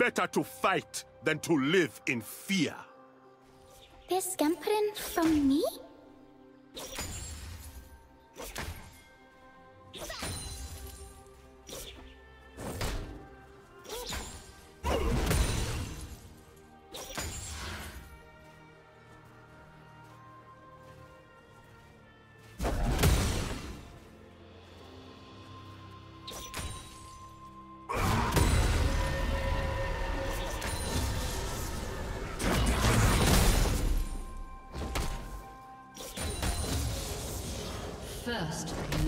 Better to fight than to live in fear. This Gemperen from me? First blood.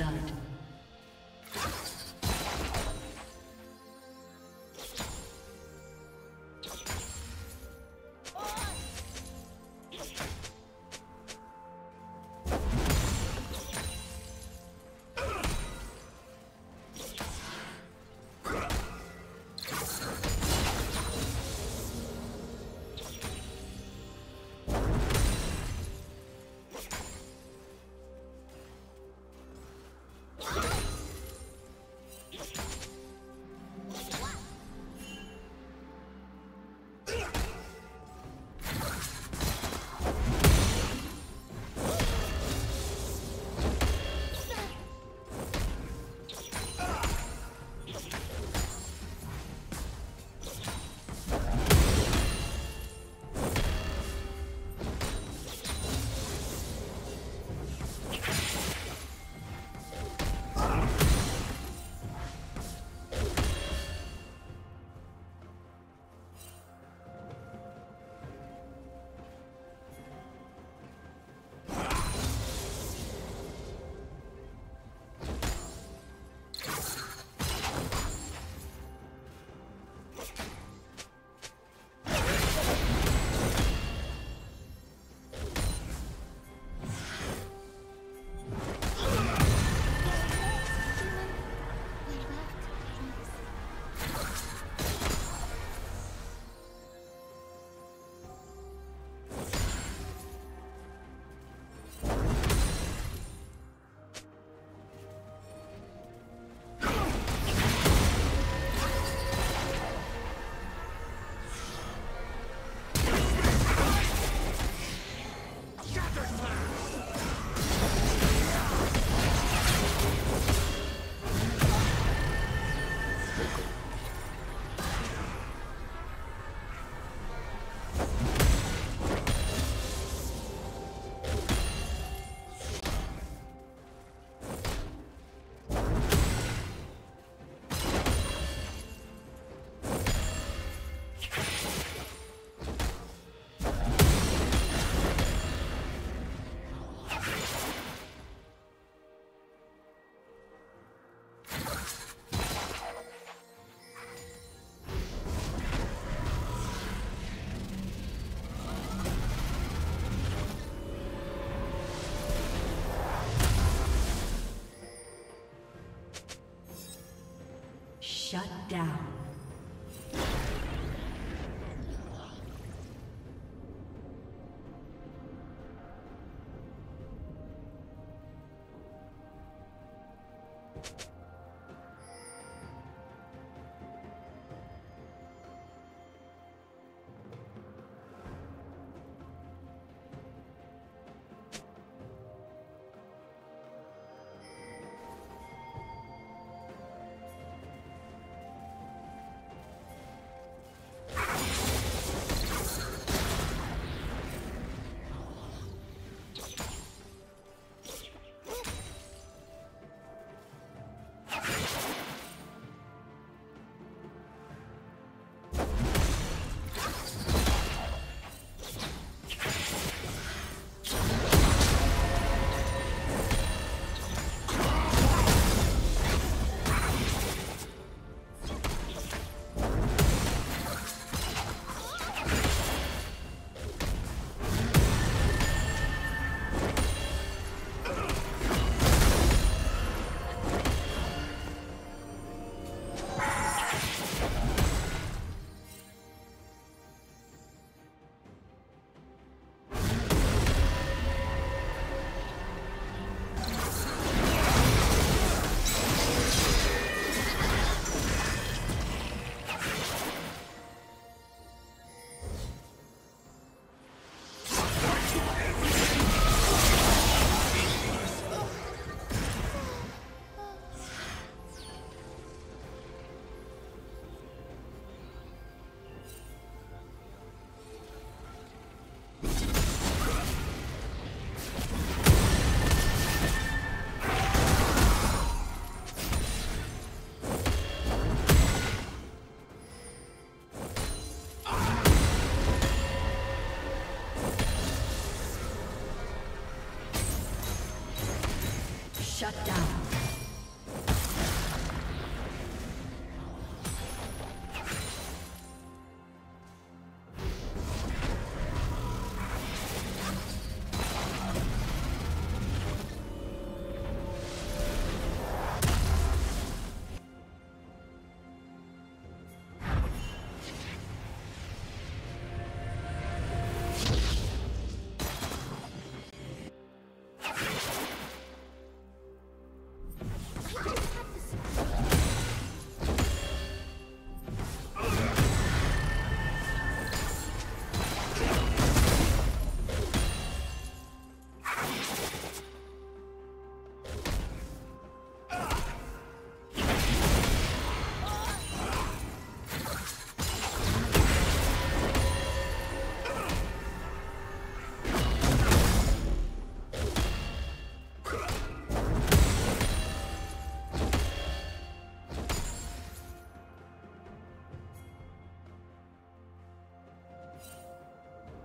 Shut down.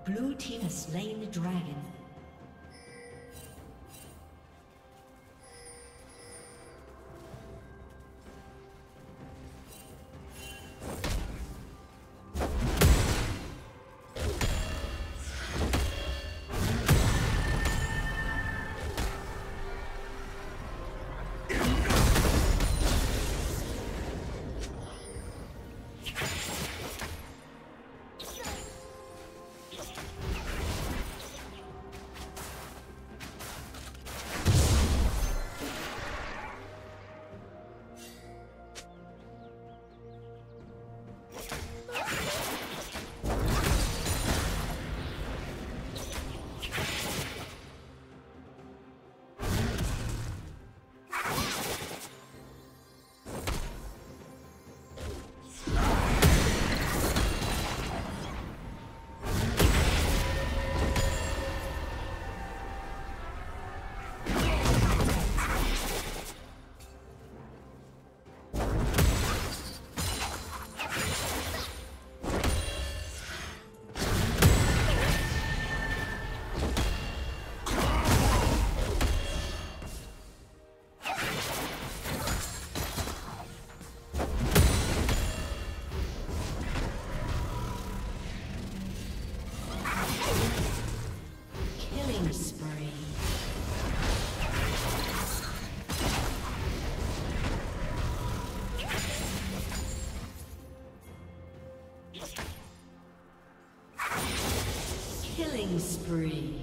Blue team has slain the dragon. Spree.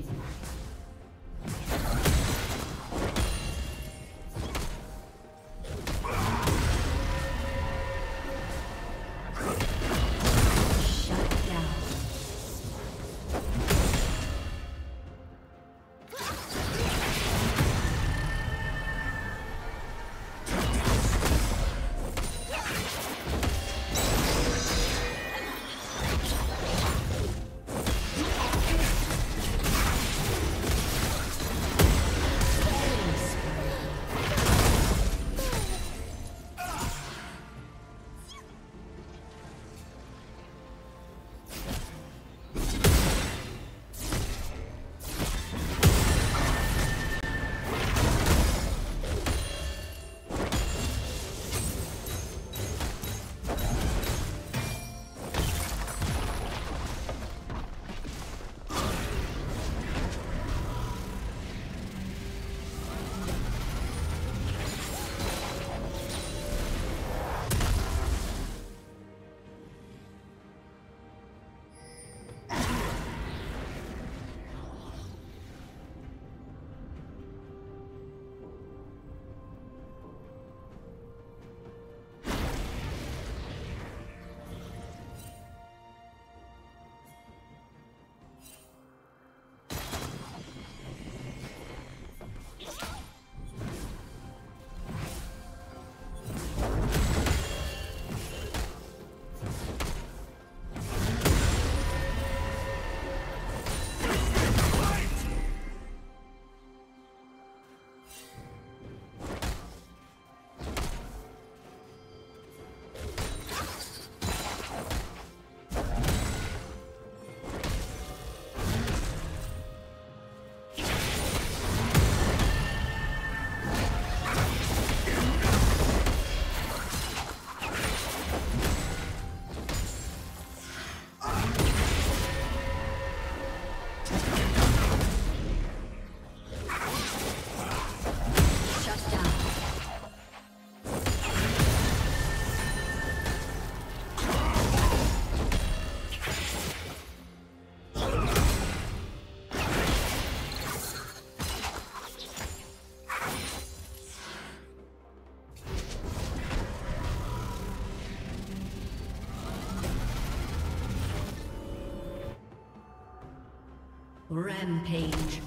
Rampage.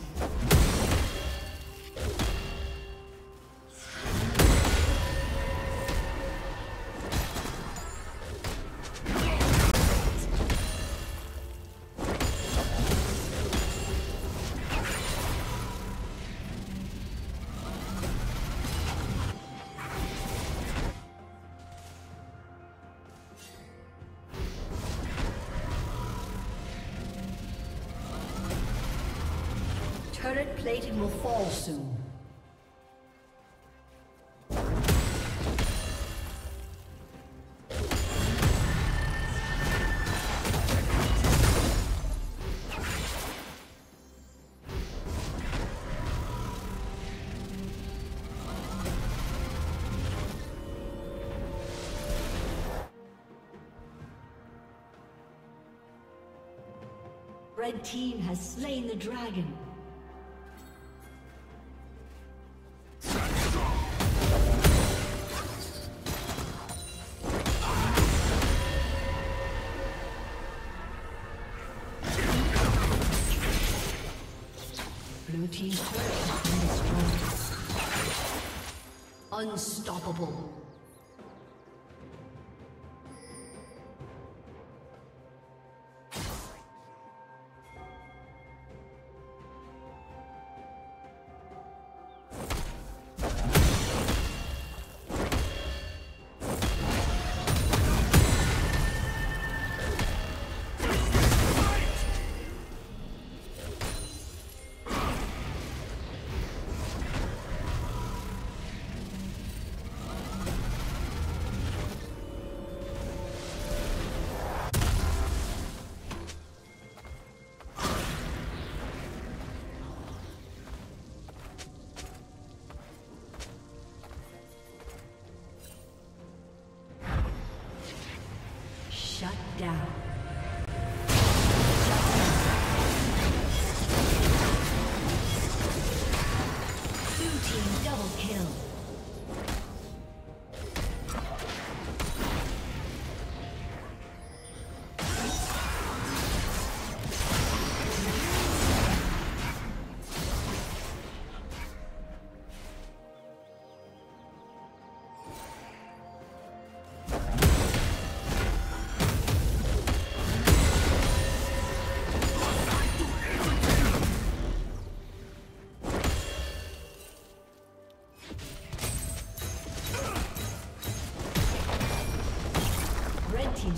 Turret plating will fall soon. Red team has slain the dragon. Blue team's turret has been destroyed. Unstoppable.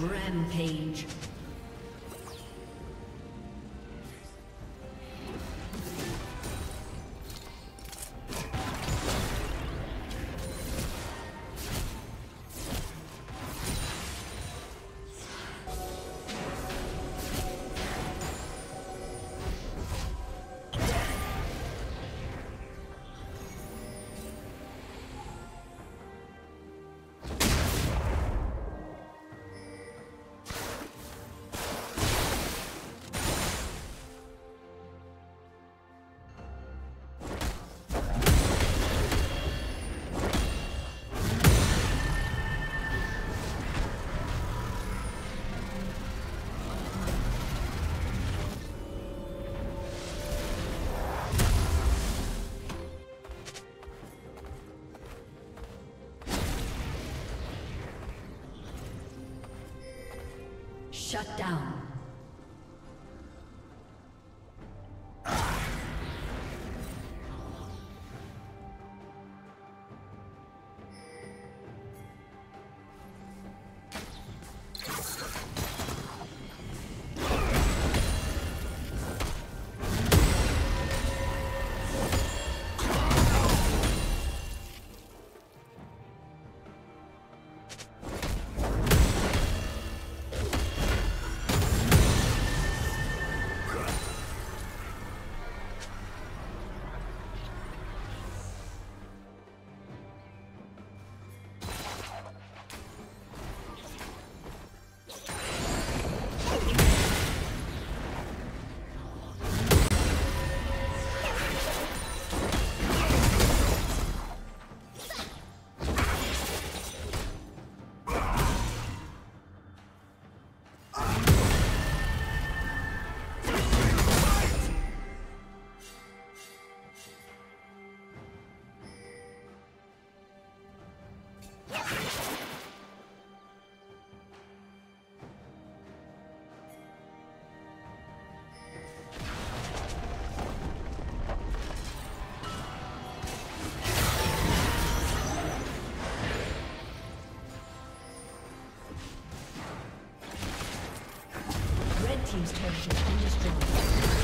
Rampage. Shut down. team's turret has been destroyed.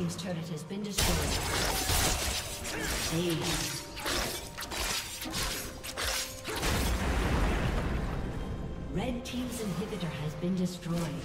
team's turret has been destroyed. Saved. Red team's inhibitor has been destroyed.